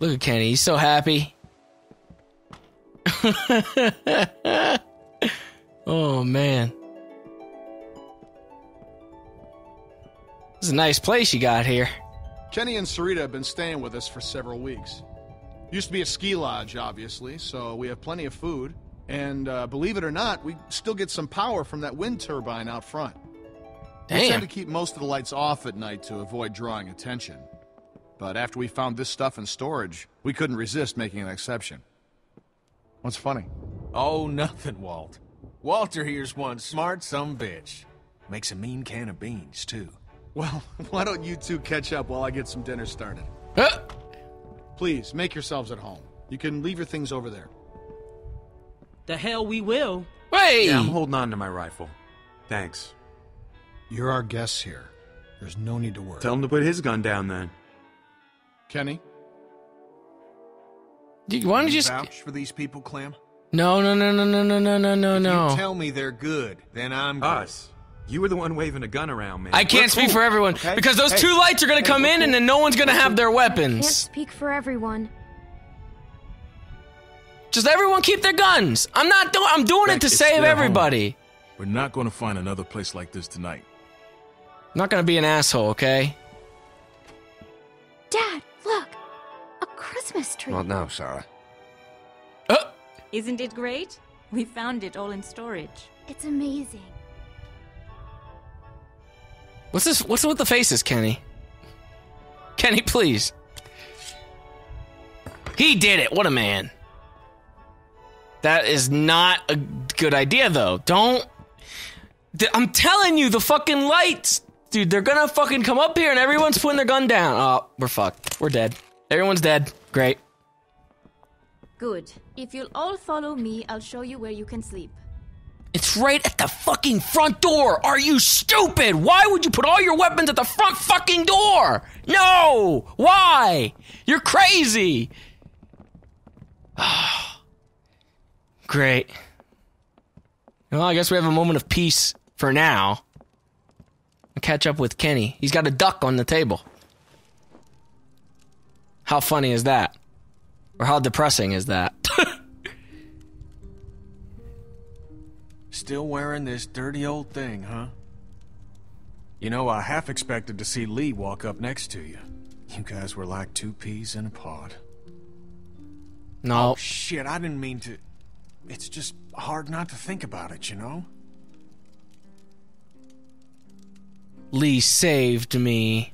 Look at Kenny. He's so happy. Oh, man. This is a nice place you got here. Kenny and Sarita have been staying with us for several weeks. Used to be a ski lodge, obviously, so we have plenty of food. And believe it or not, we still get some power from that wind turbine out front. Damn. We tend to keep most of the lights off at night to avoid drawing attention. But after we found this stuff in storage, we couldn't resist making an exception. What's funny? Oh, nothing, Walt. Walter here's one smart sumbitch. Makes a mean can of beans, too. Well, why don't you two catch up while I get some dinner started? Huh? Please, make yourselves at home. You can leave your things over there. The hell we will. Hey! Yeah, I'm holding on to my rifle. Thanks. You're our guests here. There's no need to worry. Tell him to put his gun down, then. Kenny? Why don't you just vouch for these people, Clem? No. If you tell me they're good, then I'm good. Us. You were the one waving a gun around, man. I can't speak for everyone, okay? Because those two lights are going to come in, and then no one's going to have their weapons. I can't speak for everyone. Just everyone keep their guns. I'm doing it to save everybody. Home. We're not going to find another place like this tonight. I'm not going to be an asshole, okay? Dad, look. A Christmas tree. Not now, Sarah. Isn't it great? We found it all in storage. It's amazing. What's this? What's with the faces, Kenny? Kenny, please. He did it. What a man. That is not a good idea, though. Don't. I'm telling you, the fucking lights. Dude, they're gonna fucking come up here and everyone's putting their gun down. Oh, we're fucked. We're dead. Everyone's dead. Great. Good. If you'll all follow me, I'll show you where you can sleep. It's right at the fucking front door! Are you stupid? Why would you put all your weapons at the front fucking door? No! Why? You're crazy! Great. Well, I guess we have a moment of peace for now. I'll catch up with Kenny. He's got a duck on the table. How funny is that? Or how depressing is that? Still wearing this dirty old thing, huh? You know, I half expected to see Lee walk up next to you. You guys were like two peas in a pod. No. Oh, shit, I didn't mean to. It's just hard not to think about it, you know? Lee saved me.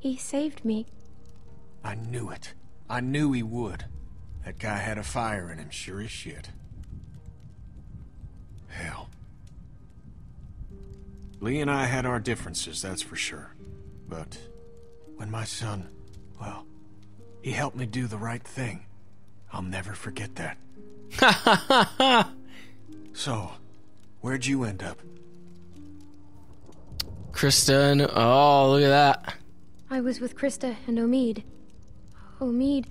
He saved me. I knew it. I knew he would. That guy had a fire in him, sure as shit. Hell. Lee and I had our differences, that's for sure. But when my son, well, he helped me do the right thing. I'll never forget that. So, where'd you end up? Krista and... Oh, look at that. I was with Krista and Omid. Omid,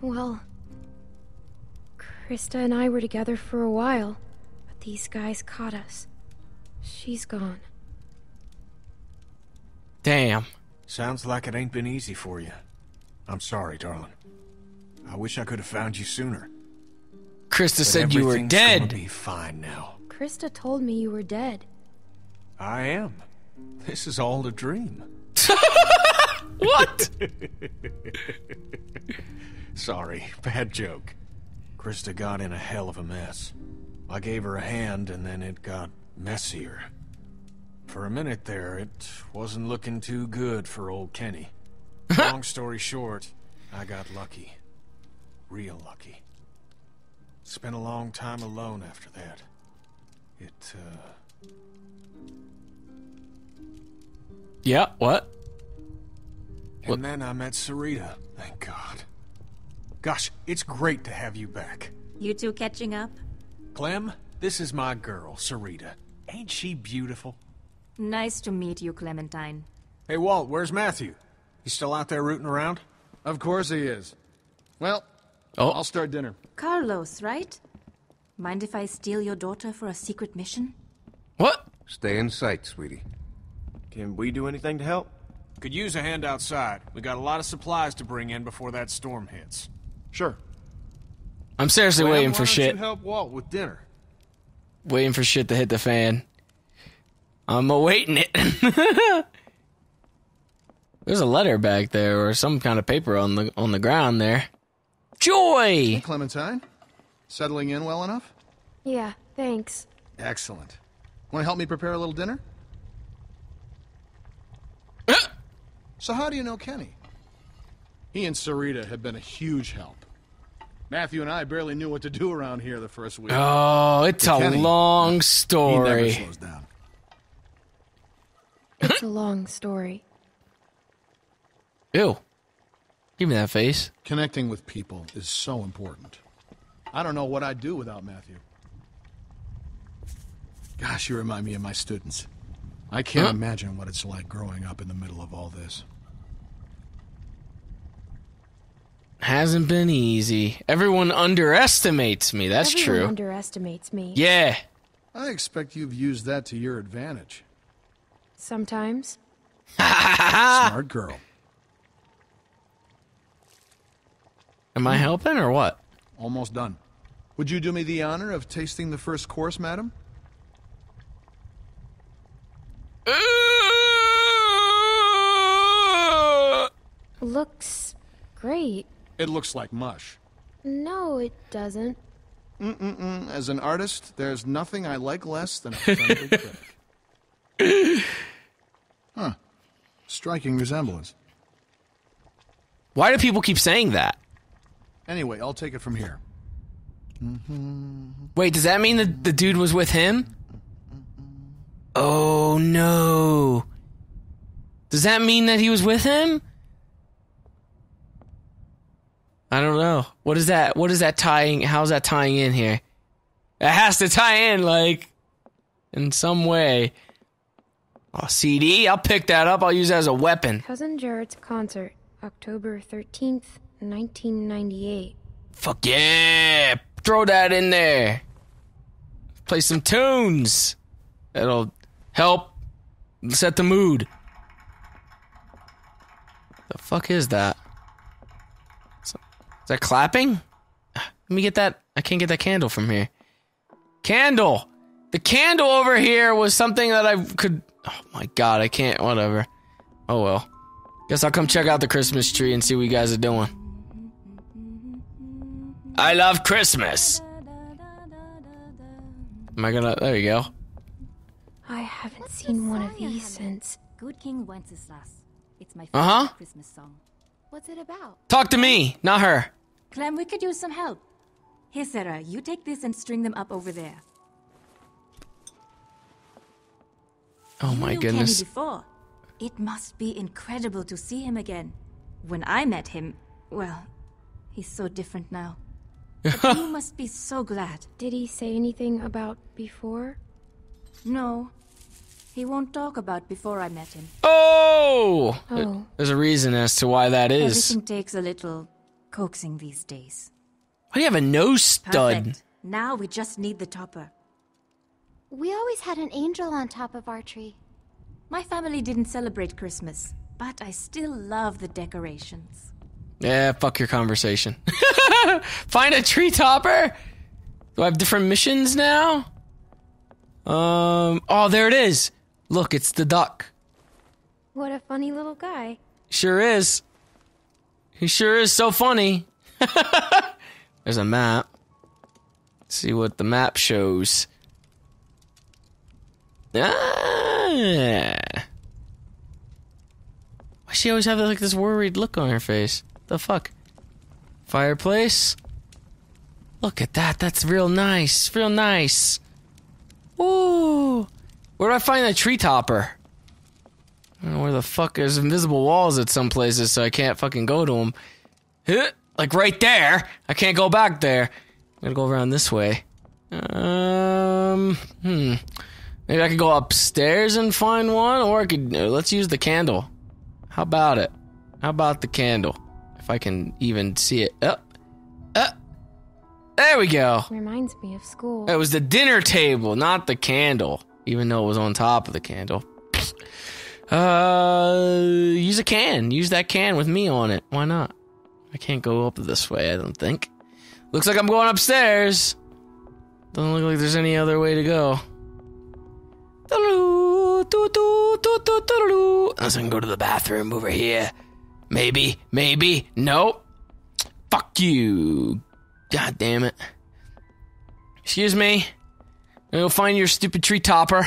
well, Krista and I were together for a while, but these guys caught us. She's gone. Damn. Sounds like it ain't been easy for you. I'm sorry, darling. I wish I could have found you sooner. Krista said you were dead. Gonna be fine now. Krista told me you were dead. I am. This is all a dream. What? Sorry, bad joke. Krista got in a hell of a mess. I gave her a hand and then it got messier. For a minute there, it wasn't looking too good for old Kenny. Long story short, I got lucky. Real lucky. Spent a long time alone after that. It, Yeah, what? And then I met Sarita, thank God. Gosh, it's great to have you back. You two catching up? Clem, this is my girl, Sarita. Ain't she beautiful? Nice to meet you, Clementine. Hey, Walt, where's Matthew? He's still out there rooting around? Of course he is. Well, I'll start dinner. Carlos, right? Mind if I steal your daughter for a secret mission? What? Stay in sight, sweetie. Can we do anything to help? Could use a hand outside. We got a lot of supplies to bring in before that storm hits. Sure. I'm seriously waiting for shit. Why don't you help Walt with dinner? Waiting for shit to hit the fan. I'm awaiting it. There's a letter back there, or some kind of paper on the ground there. Joy! Hey, Clementine. Settling in well enough? Yeah, thanks. Excellent. Want to help me prepare a little dinner? So how do you know Kenny? He and Sarita have been a huge help. Matthew and I barely knew what to do around here the first week. Oh, it's a long story. He never slows down. It's a long story. Ew. Give me that face. Connecting with people is so important. I don't know what I'd do without Matthew. Gosh, you remind me of my students. I can't imagine what it's like growing up in the middle of all this. Hasn't been easy. Everyone underestimates me. That's true. Everyone underestimates me. Yeah. I expect you've used that to your advantage. Sometimes. Smart girl. Am I helping or what? Almost done. Would you do me the honor of tasting the first course, madam? Looks great. It looks like mush. No, it doesn't. Mm-mm-mm. As an artist, there's nothing I like less than a friendly critic. Huh. Striking resemblance. Why do people keep saying that? Anyway, I'll take it from here. Mm-hmm. Wait, does that mean that the dude was with him? Oh, no. Does that mean that he was with him? I don't know. What is that? What is that tying? How's that tying in here? It has to tie in, like, in some way. Oh, CD? I'll pick that up. I'll use that as a weapon. Cousin Jared's concert, October 13th, 1998. Fuck yeah! Throw that in there. Play some tunes. That'll help set the mood. The fuck is that? Is that clapping? Let me get that. I can't get that candle from here. Candle! The candle over here was something that I could... Oh my god, I can't... Whatever. Oh well. Guess I'll come check out the Christmas tree and see what you guys are doing. I love Christmas! Am I gonna... There you go. I haven't seen one of these since. Good King Wenceslas. It's my favorite Christmas song. What's it about? Talk to me, not her. Clem, we could use some help. Here, Sarah, you take this and string them up over there. Oh my goodness. Kenny before. It must be incredible to see him again. When I met him, well, he's so different now. But you must be so glad. Did he say anything about before? No. He won't talk about before I met him. Oh! There's a reason as to why that is. Everything takes a little coaxing these days. Why do you have a nose stud? Perfect. Now we just need the topper. We always had an angel on top of our tree. My family didn't celebrate Christmas, but I still love the decorations. Yeah, fuck your conversation. Find a tree topper? Do I have different missions now? Oh, there it is. Look, it's the duck. What a funny little guy. Sure is. He sure is so funny. There's a map. Let's see what the map shows. Ah! Why does she always have like this worried look on her face? The fuck? Fireplace? Look at that. That's real nice. Real nice. Ooh. Where do I find a tree topper? I don't know where the fuck. There's invisible walls at some places, so I can't fucking go to them. Like right there. I can't go back there. I'm gonna go around this way. Maybe I could go upstairs and find one, or I could... Let's use the candle. How about it? How about the candle? If I can even see it. There we go. Reminds me of school. It was the dinner table, not the candle. Even though it was on top of the candle. Use a can. Use that can with me on it. Why not? I can't go up this way, I don't think. Looks like I'm going upstairs. Doesn't look like there's any other way to go. Unless I can go to the bathroom over here. Maybe, maybe, nope. Fuck you. God damn it. Excuse me. I'm gonna go find your stupid tree topper,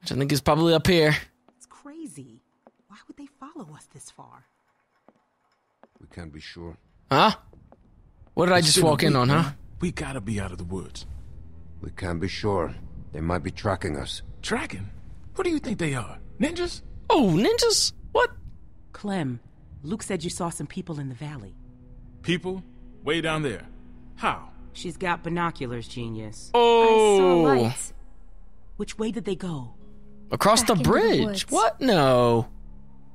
which I think is probably up here. It's crazy. Why would they follow us this far? We can't be sure. Huh? What did I just walk in on, huh? We gotta be out of the woods. We can't be sure. They might be tracking us. Tracking? What do you think they are? Ninjas? Oh, ninjas? What? Clem, Luke said you saw some people in the valley. People? Way down there. How? She's got binoculars, genius. Oh! I saw lights. Which way did they go? Across the bridge? What? No.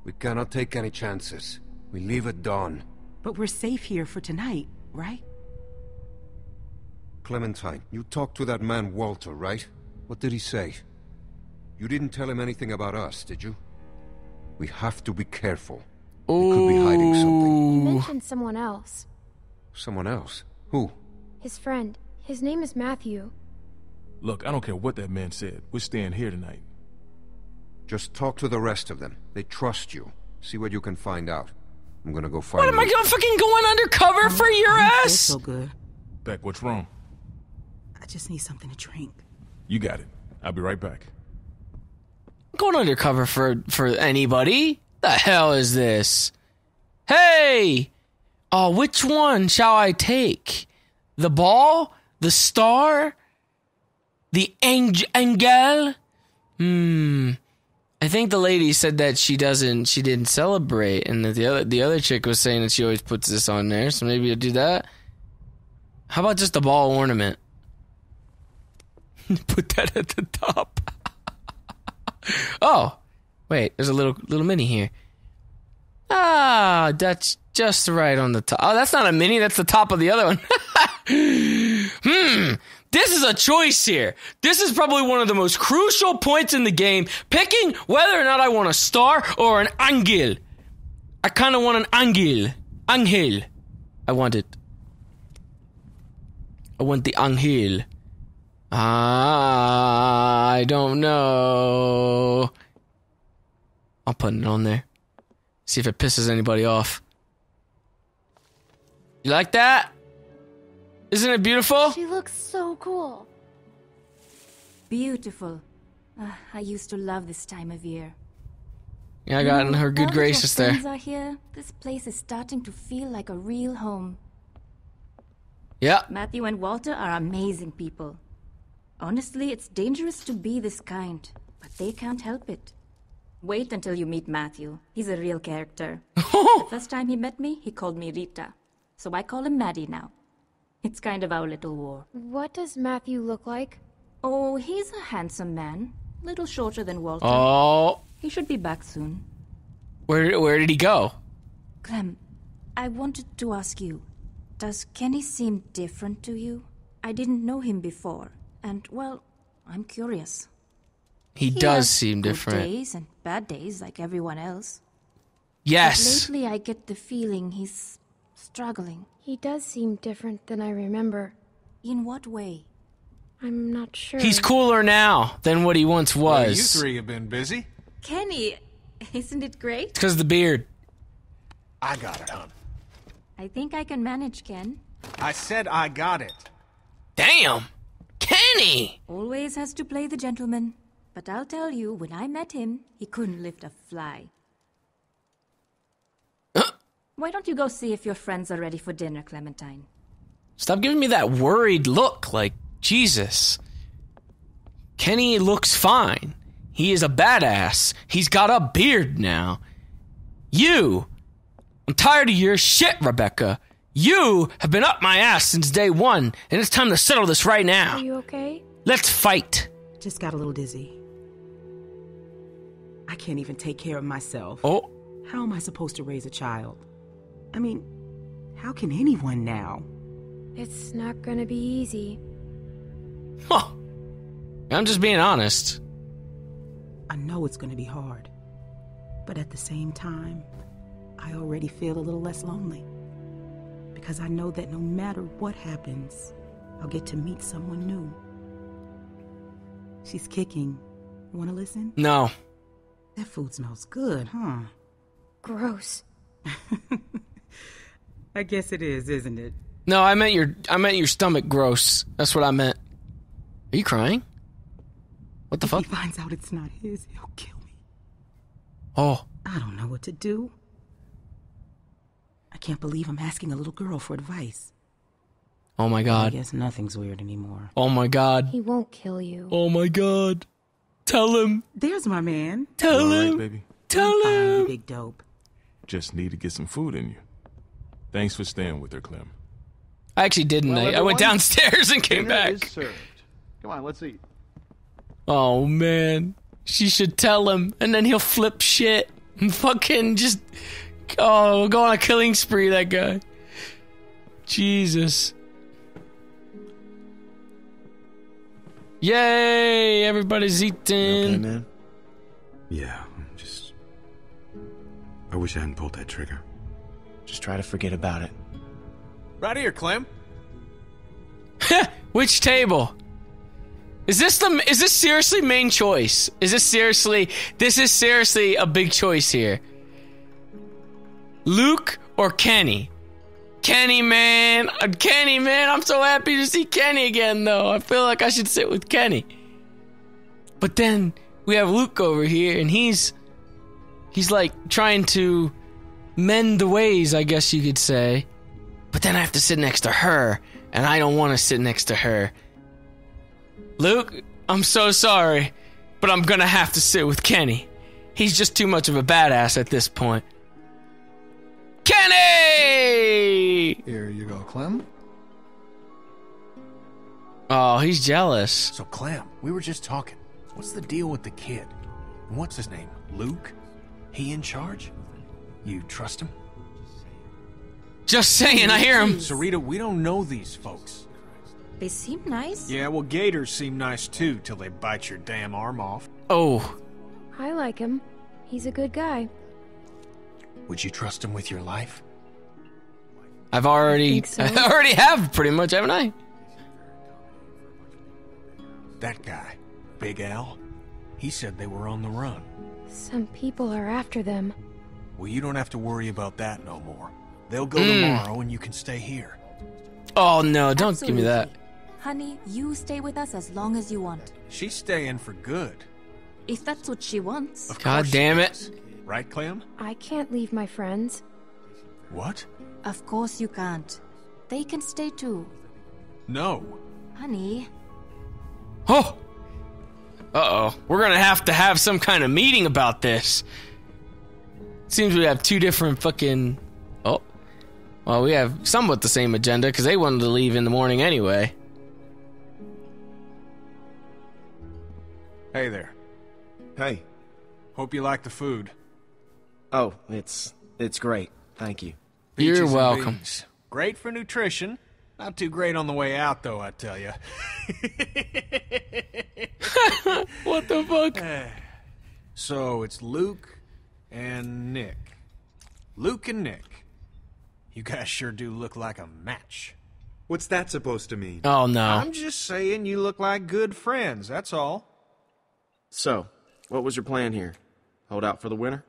We cannot take any chances. We leave at dawn. But we're safe here for tonight, right? Clementine, you talked to that man Walter, right? What did he say? You didn't tell him anything about us, did you? We have to be careful. Ooh. We could be hiding something. You mentioned someone else. Someone else? Who? His friend. His name is Matthew. Look, I don't care what that man said. We're staying here tonight. Just talk to the rest of them. They trust you. See what you can find out. I'm gonna go find. What am I gonna fucking going undercover for your ass? So good. Beck, what's wrong? I just need something to drink. You got it. I'll be right back. Going undercover for anybody? The hell is this? Hey! Oh, which one shall I take? The ball? The star? The angel? I think the lady said that she didn't celebrate, and that the other chick was saying that she always puts this on there, so maybe I'll do that. How about just the ball ornament? Put that at the top. Oh, wait, there's a little mini here. Ah, that's just right on the top. Oh, that's not a mini, that's the top of the other one. This is a choice here. This is probably one of the most crucial points in the game, picking whether or not I want a star or an angel. I kind of want an angel. Angel. I want it. I want the angel. I don't know. I'll put it on there. See if it pisses anybody off. You like that? Isn't it beautiful? She looks so cool. Beautiful. I used to love this time of year. Yeah, I got in her good graces there. Friends are here. This place is starting to feel like a real home. Yeah. Matthew and Walter are amazing people. Honestly, it's dangerous to be this kind, but they can't help it. Wait until you meet Matthew. He's a real character. The first time he met me, he called me Rita. So I call him Maddie now. It's kind of our little war. What does Matthew look like? Oh, he's a handsome man. Little shorter than Walter. Oh. He should be back soon. Where did he go? Clem, I wanted to ask you, does Kenny seem different to you? I didn't know him before. And, well, I'm curious. He does seem different. Good days and bad days like everyone else. Yes. But lately I get the feeling he's struggling. He does seem different than I remember. In what way? I'm not sure. He's cooler now than what he once was. Well, you three have been busy. Kenny, isn't it great? It's 'cause of the beard. I got it, hon. I think I can manage, Ken. I said I got it. Damn. Kenny! Always has to play the gentleman. But I'll tell you, when I met him, he couldn't lift a fly. Why don't you go see if your friends are ready for dinner, Clementine? Stop giving me that worried look, like, Jesus. Kenny looks fine. He is a badass. He's got a beard now. You! I'm tired of your shit, Rebecca. You have been up my ass since day one, and it's time to settle this right now. Are you okay? Let's fight. Just got a little dizzy. I can't even take care of myself. Oh. How am I supposed to raise a child? I mean, how can anyone now? It's not gonna be easy. Huh. I'm just being honest. I know it's gonna be hard. But at the same time, I already feel a little less lonely because I know that no matter what happens, I'll get to meet someone new. She's kicking. Want to listen? No. That food smells good, huh? Gross. I guess it is, isn't it? No, I meant your stomach gross. That's what I meant. Are you crying? What the fuck? If he finds out it's not his, he'll kill me. Oh. I don't know what to do. I can't believe I'm asking a little girl for advice. Oh my god. I guess nothing's weird anymore. Oh my god. He won't kill you. Oh my god. Tell him. There's my man. Tell him. All right, baby. Tell him. Big dope. Just need to get some food in you. Thanks for staying with her, Clem. I actually didn't. Well, I went downstairs and came back. Dinner is served. Come on, let's eat. Oh man. She should tell him, and then he'll flip shit and fucking just go on a killing spree, that guy. Jesus. Yay! Everybody's eating. You okay, man? Yeah, I wish I hadn't pulled that trigger. Just try to forget about it. Right here, Clem. Which table? Is this seriously main choice? This is seriously a big choice here. Luke or Kenny? Kenny, man, I'm so happy to see Kenny again, though. I feel like I should sit with Kenny. But then we have Luke over here, and he's like trying to mend the ways, I guess you could say. But then I have to sit next to her, and I don't want to sit next to her. Luke, I'm so sorry, but I'm gonna have to sit with Kenny. He's just too much of a badass at this point. Kenny! Here you go, Clem. Oh, he's jealous. So, Clem, we were just talking. What's the deal with the kid? And what's his name? Luke? He in charge? You trust him? Just saying, I hear him. Sarita, we don't know these folks. They seem nice. Yeah, well, gators seem nice, too, till they bite your damn arm off. Oh. I like him. He's a good guy. Would you trust him with your life? I already have, pretty much, haven't I? That guy, Big Al, he said they were on the run. Some people are after them. Well, you don't have to worry about that no more. They'll go tomorrow and you can stay here. Oh, no, don't Absolutely. Give me that. Honey, you stay with us as long as you want. She's staying for good. If that's what she wants. Of God damn it. Right, Clem? I can't leave my friends. What? Of course you can't. They can stay too. No. Honey. Oh! Uh-oh. We're gonna have to have some kind of meeting about this. Seems we have two different fucking... Oh. Well, we have somewhat the same agenda, because they wanted to leave in the morning anyway. Hey there. Hey. Hope you like the food. Oh, it's great. Thank you. You're welcome. Beans. Great for nutrition. Not too great on the way out, though, I tell you. What the fuck? So, it's Luke and Nick. Luke and Nick. You guys sure do look like a match. What's that supposed to mean? Oh, no. I'm just saying you look like good friends, that's all. So, what was your plan here? Hold out for the winter?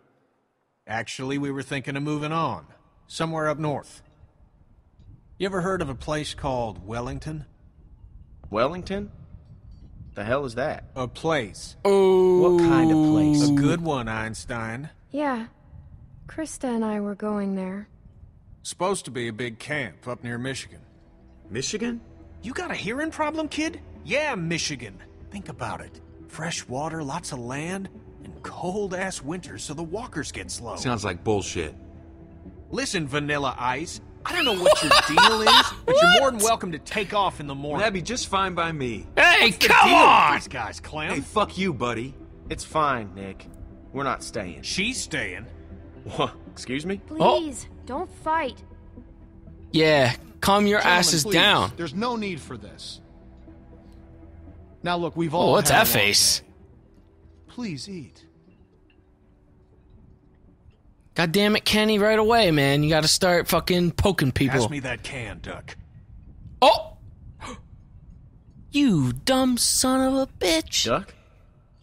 Actually, we were thinking of moving on. Somewhere up north. You ever heard of a place called Wellington? Wellington? The hell is that? A place. Oh. What kind of place? A good one, Einstein. Yeah. Krista and I were going there. Supposed to be a big camp up near Michigan. Michigan? You got a hearing problem, kid? Yeah, Michigan. Think about it. Fresh water, lots of land, and cold-ass winters so the walkers get slow. Sounds like bullshit. Listen, Vanilla Ice, I don't know what your deal is, but you're more than welcome to take off in the morning. Well, that'd be just fine by me. Hey, what's come on! These guys, Clem? Hey, fuck you, buddy. It's fine, Nick. We're not staying. She's staying. What? Excuse me? Please, don't fight. Yeah, calm your asses down. There's no need for this. Now look, we've all. Oh, what's that face? Please eat. God damn it, Kenny, right away, man. You gotta start fucking poking people. Pass me that can, Duck. Oh! You dumb son of a bitch. Duck?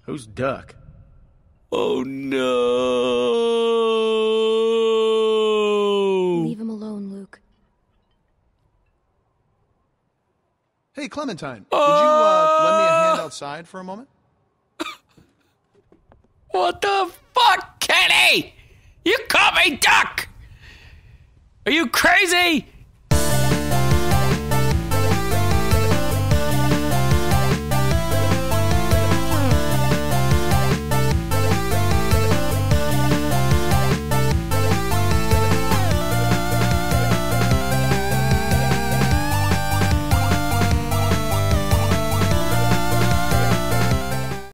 Who's Duck? Oh, no! Leave him alone, Luke. Hey, Clementine, would you lend me a hand outside for a moment? What the fuck, Kenny? You call me Duck! Are you crazy?